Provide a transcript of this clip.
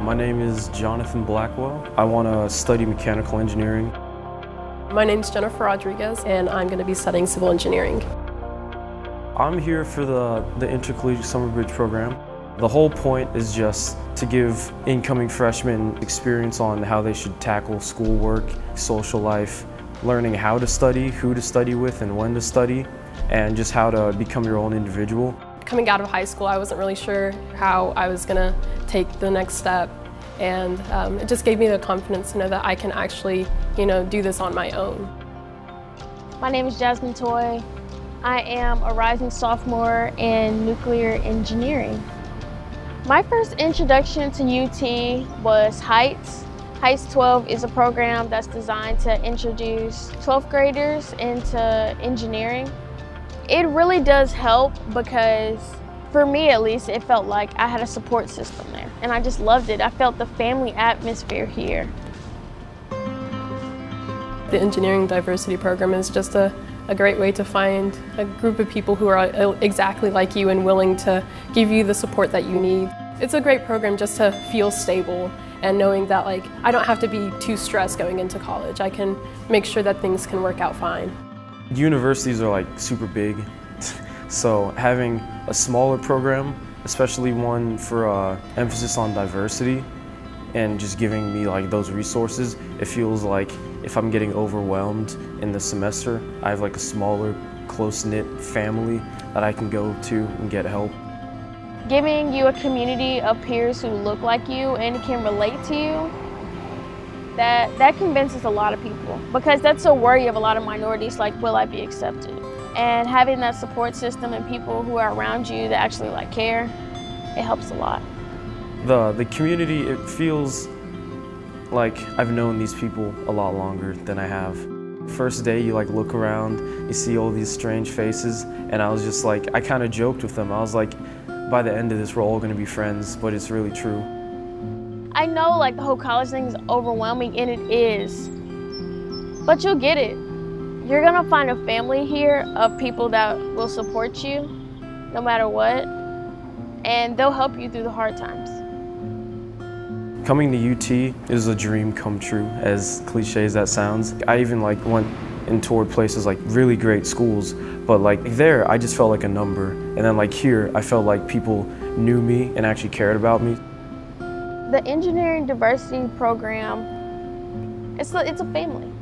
My name is Jonathan Blackwell. I want to study mechanical engineering. My name's Jennifer Rodriguez, and I'm going to be studying civil engineering. I'm here for the Intercollegiate Summer Bridge Program. The whole point is just to give incoming freshmen experience on how they should tackle schoolwork, social life, learning how to study, who to study with, and when to study, and just how to become your own individual. Coming out of high school, I wasn't really sure how I was going to take the next step, and it just gave me the confidence to know that I can actually, do this on my own. My name is Jasmine Toy. I am a rising sophomore in nuclear engineering. My first introduction to UT was HITES. HITES 12 is a program that's designed to introduce 12th graders into engineering. It really does help because, for me at least, it felt like I had a support system there. And I just loved it. I felt the family atmosphere here. The Engineering Diversity Program is just a great way to find a group of people who are exactly like you and willing to give you the support that you need. It's a great program just to feel stable and knowing that I don't have to be too stressed going into college. I can make sure that things can work out fine. Universities are super big, so having a smaller program, especially one for emphasis on diversity, and just giving me those resources, it feels like if I'm getting overwhelmed in the semester, I have a smaller, close-knit family that I can go to and get help. Giving you a community of peers who look like you and can relate to you, that convinces a lot of people, because that's a worry of a lot of minorities, will I be accepted? And having that support system and people who are around you that actually care, it helps a lot. The community, it feels like I've known these people a lot longer than I have. First day you look around, you see all these strange faces, and I was just I kind of joked with them. I was by the end of this we're all going to be friends, but it's really true. I know the whole college thing is overwhelming, and it is, but you'll get it. You're gonna find a family here of people that will support you no matter what, and they'll help you through the hard times. Coming to UT is a dream come true, as cliche as that sounds. I even went and toured places really great schools, but there I just felt like a number, and then here I felt like people knew me and actually cared about me. The Engineering Diversity Program, it's a family.